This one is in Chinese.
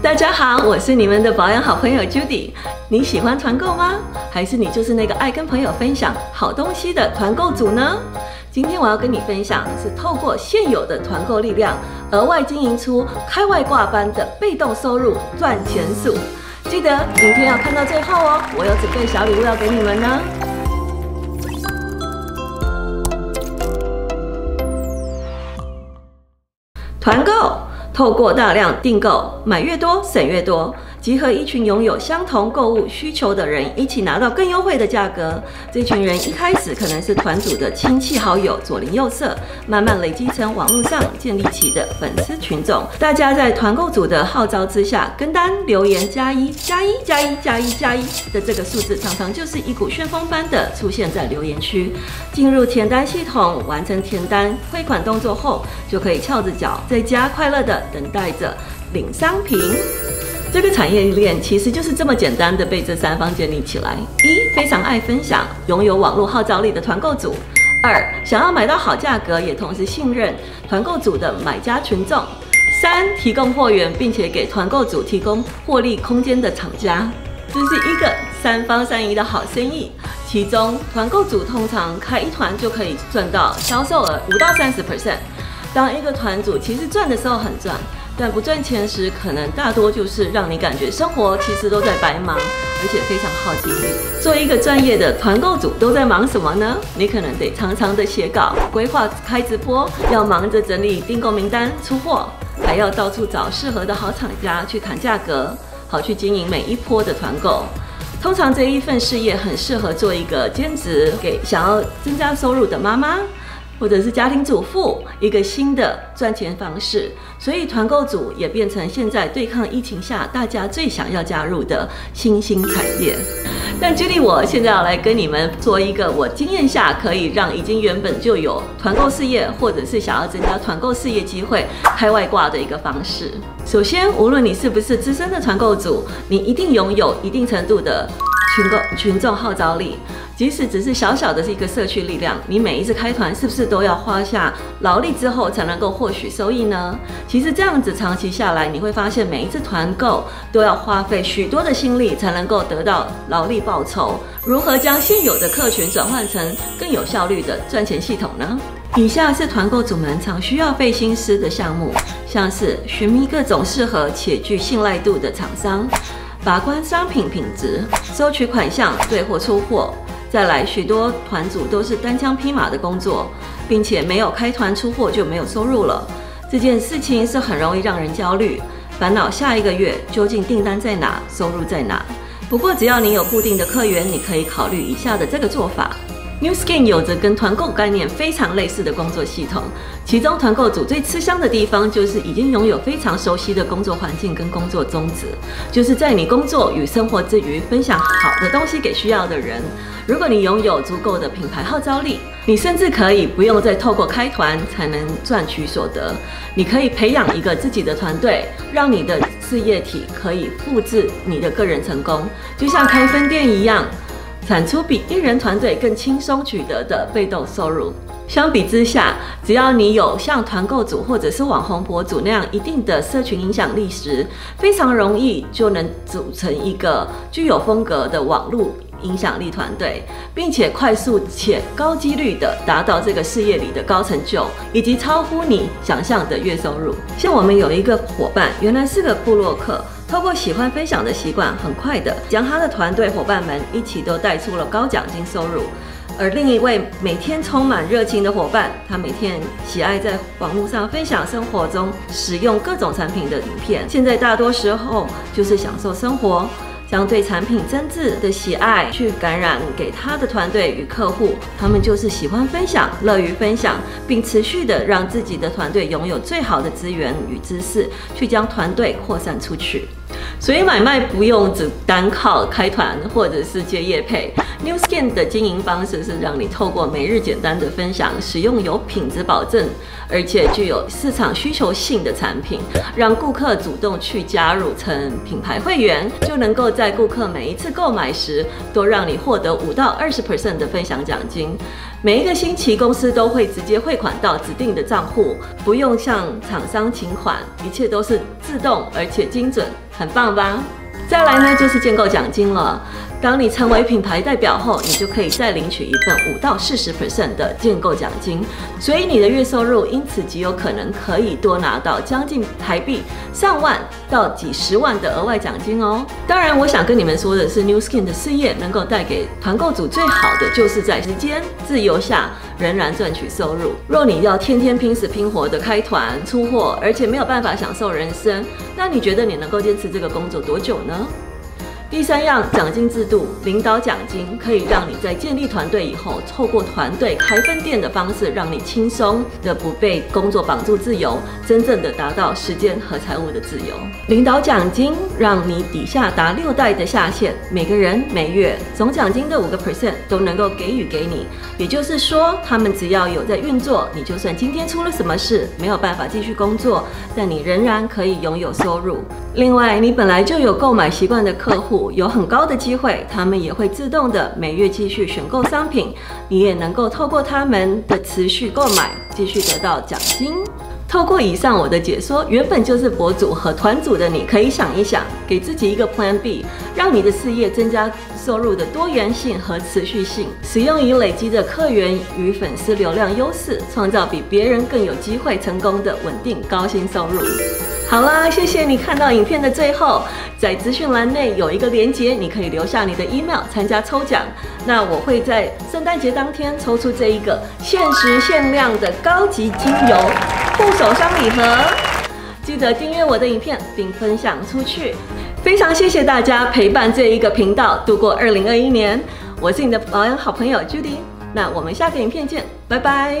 大家好，我是你们的保养好朋友 Judy。你喜欢团购吗？还是你就是那个爱跟朋友分享好东西的团购组呢？今天我要跟你分享的是透过现有的团购力量，额外经营出开外挂般的被动收入赚钱术。记得影片要看到最后哦，我有准备小礼物要给你们呢。 团购透过大量订购，买越多省越多，集合一群拥有相同购物需求的人，一起拿到更优惠的价格。这群人一开始可能是团组的亲戚好友，左邻右舍，慢慢累积成网络上建立起的粉丝群众。大家在团购组的号召之下，跟单留言加一的这个数字，常常就是一股旋风般的出现在留言区。进入填单系统，完成填单汇款动作后，就可以翘着脚在家快乐的等待着领商品。 这个产业链其实就是这么简单的被这三方建立起来：一、非常爱分享、拥有网络号召力的团购组；二、想要买到好价格，也同时信任团购组的买家群众；三、提供货源，并且给团购组提供获利空间的厂家。这是一个三方三赢的好生意。其中，团购组通常开一团就可以赚到销售额5%到30%。当一个团组其实赚的时候很赚。 但不赚钱时，可能大多就是让你感觉生活其实都在白忙，而且非常耗精力。作为一个专业的团购组，都在忙什么呢？你可能得常常的写稿、规划开直播，要忙着整理订购名单、出货，还要到处找适合的好厂家去谈价格，好去经营每一波的团购。通常这一份事业很适合做一个兼职，给想要增加收入的妈妈。 或者是家庭主妇一个新的赚钱方式，所以团购组也变成现在对抗疫情下大家最想要加入的新兴产业。但Judy，我现在要来跟你们做一个我经验下可以让已经原本就有团购事业，或者是想要增加团购事业机会开外挂的一个方式。首先，无论你是不是资深的团购组，你一定拥有一定程度的群众号召力。 即使只是小小的一个社区力量，你每一次开团是不是都要花下劳力之后才能够获取收益呢？其实这样子长期下来，你会发现每一次团购都要花费许多的心力才能够得到劳力报酬。如何将现有的客群转换成更有效率的赚钱系统呢？以下是团购组们常需要费心思的项目，像是寻觅各种适合且具信赖度的厂商，把关商品品质，收取款项，对货出货。 再来，许多团组都是单枪匹马的工作，并且没有开团出货就没有收入了。这件事情是很容易让人焦虑，烦恼下一个月究竟订单在哪，收入在哪。不过，只要你有固定的客源，你可以考虑以下的这个做法。Nu Skin 有着跟团购概念非常类似的工作系统，其中团购组最吃香的地方就是已经拥有非常熟悉的工作环境跟工作宗旨，就是在你工作与生活之余，分享好的东西给需要的人。 如果你拥有足够的品牌号召力，你甚至可以不用再透过开团才能赚取所得。你可以培养一个自己的团队，让你的事业体可以复制你的个人成功，就像开分店一样，产出比一人团队更轻松取得的被动收入。相比之下，只要你有像团购组或者是网红博主那样一定的社群影响力时，非常容易就能组成一个具有风格的网络。 影响力团队，并且快速且高几率的达到这个事业里的高成就，以及超乎你想象的月收入。像我们有一个伙伴，原来是个部落客，透过喜欢分享的习惯，很快的将他的团队伙伴们一起都带出了高奖金收入。而另一位每天充满热情的伙伴，他每天喜爱在网络上分享生活中使用各种产品的影片，现在大多时候就是享受生活。 将对产品真挚的喜爱去感染给他的团队与客户，他们就是喜欢分享、乐于分享，并持续的让自己的团队拥有最好的资源与知识，去将团队扩散出去。所以买卖不用只单靠开团或者是接业配。Nu Skin 的经营方式是让你透过每日简单的分享，使用有品质保证而且具有市场需求性的产品，让顾客主动去加入成品牌会员，就能够在顾客每一次购买时都让你获得5到20% 的分享奖金。每一个星期公司都会直接汇款到指定的账户，不用向厂商请款，一切都是自动而且精准，很棒吧？再来呢，就是建构奖金了。 当你成为品牌代表后，你就可以再领取一份5到40% 的建构奖金，所以你的月收入因此极有可能可以多拿到将近台币上万到几十万的额外奖金哦。当然，我想跟你们说的是 ，Nu Skin 的事业能够带给团购组最好的，就是在时间自由下仍然赚取收入。若你要天天拼死拼活的开团出货，而且没有办法享受人生，那你觉得你能够坚持这个工作多久呢？ 第三样，奖金制度，领导奖金可以让你在建立团队以后，透过团队开分店的方式，让你轻松的不被工作绑住自由，真正的达到时间和财务的自由。领导奖金让你底下达6代的下线，每个人每月总奖金的5% 都能够给予给你，也就是说，他们只要有在运作，你就算今天出了什么事，没有办法继续工作，但你仍然可以拥有收入。另外，你本来就有购买习惯的客户。 有很高的机会，他们也会自动的每月继续选购商品，你也能够透过他们的持续购买，继续得到奖金。透过以上我的解说，原本就是博主和团主的你，可以想一想，给自己一个 Plan B， 让你的事业增加收入的多元性和持续性，使用已累积的客源与粉丝流量优势，创造比别人更有机会成功的稳定高薪收入。 好啦，谢谢你看到影片的最后，在资讯栏内有一个连结，你可以留下你的 email 参加抽奖。那我会在圣诞节当天抽出这一个限时限量的高级精油护手霜礼盒，记得订阅我的影片并分享出去。非常谢谢大家陪伴这一个频道度过2021年，我是你的保养好朋友 Judy， 那我们下个影片见，拜拜。